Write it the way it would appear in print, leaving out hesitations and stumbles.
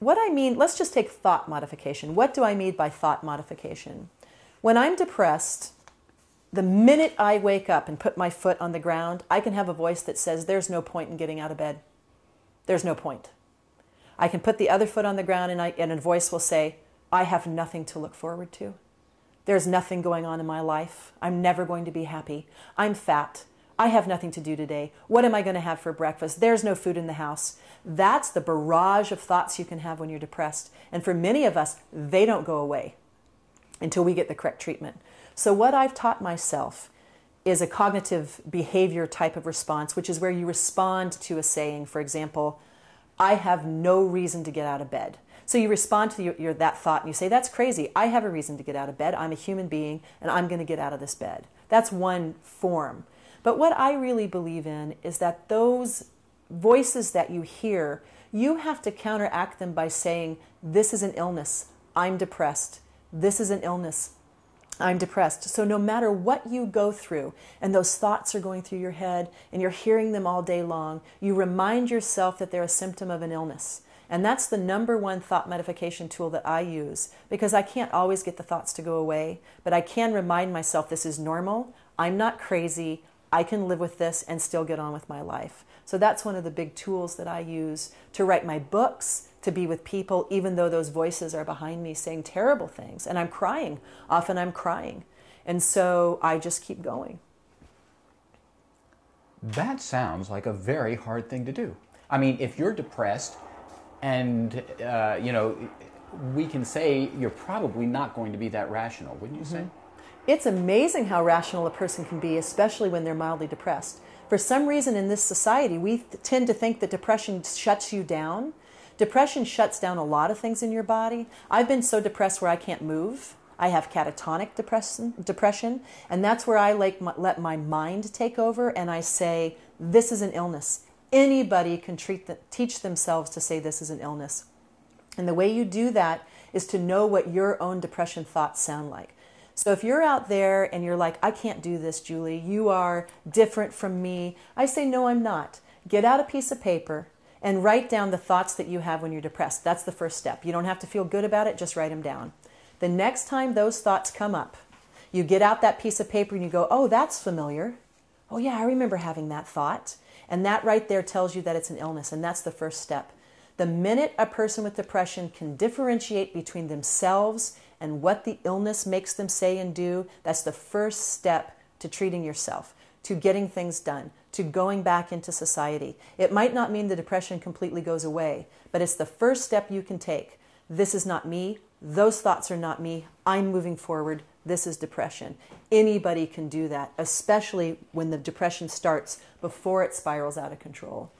what I mean, let's just take thought modification. What do I mean by thought modification? When I'm depressed, the minute I wake up and put my foot on the ground, I can have a voice that says, there's no point in getting out of bed. There's no point. I can put the other foot on the ground and a voice will say, I have nothing to look forward to. There's nothing going on in my life. I'm never going to be happy. I'm fat. I have nothing to do today. What am I going to have for breakfast? There's no food in the house. That's the barrage of thoughts you can have when you're depressed. And for many of us, they don't go away until we get the correct treatment. So what I've taught myself is a cognitive behavior type of response, which is where you respond to a saying. For example, I have no reason to get out of bed. So you respond to that thought and you say, that's crazy. I have a reason to get out of bed. I'm a human being and I'm going to get out of this bed. That's one form. But what I really believe in is that those voices that you hear, you have to counteract them by saying, this is an illness. I'm depressed. This is an illness. I'm depressed. So no matter what you go through, and those thoughts are going through your head, and you're hearing them all day long, you remind yourself that they're a symptom of an illness. And that's the #1 thought modification tool that I use, because I can't always get the thoughts to go away, but I can remind myself this is normal, I'm not crazy, I can live with this and still get on with my life. So that's one of the big tools that I use to write my books, to be with people, even though those voices are behind me saying terrible things. And I'm crying. Often I'm crying. And so I just keep going. That sounds like a very hard thing to do. I mean, if you're depressed and, you know, we can say you're probably not going to be that rational, wouldn't you say? It's amazing how rational a person can be, especially when they're mildly depressed. For some reason in this society, we tend to think that depression shuts you down. Depression shuts down a lot of things in your body. I've been so depressed where I can't move. I have catatonic depression, and that's where I let my mind take over, and I say, this is an illness. Anybody can teach themselves to say this is an illness. And the way you do that is to know what your own depression thoughts sound like. So if you're out there and you're like, I can't do this, Julie, you are different from me, I say, no, I'm not. Get out a piece of paper and write down the thoughts that you have when you're depressed. That's the first step. You don't have to feel good about it, just write them down. The next time those thoughts come up, you get out that piece of paper and you go, oh, that's familiar. Oh yeah, I remember having that thought. And that right there tells you that it's an illness, and that's the first step. The minute a person with depression can differentiate between themselves and what the illness makes them say and do, that's the first step to treating yourself, to getting things done, to going back into society. It might not mean the depression completely goes away, but it's the first step you can take. This is not me. Those thoughts are not me. I'm moving forward. This is depression. Anybody can do that, especially when the depression starts before it spirals out of control.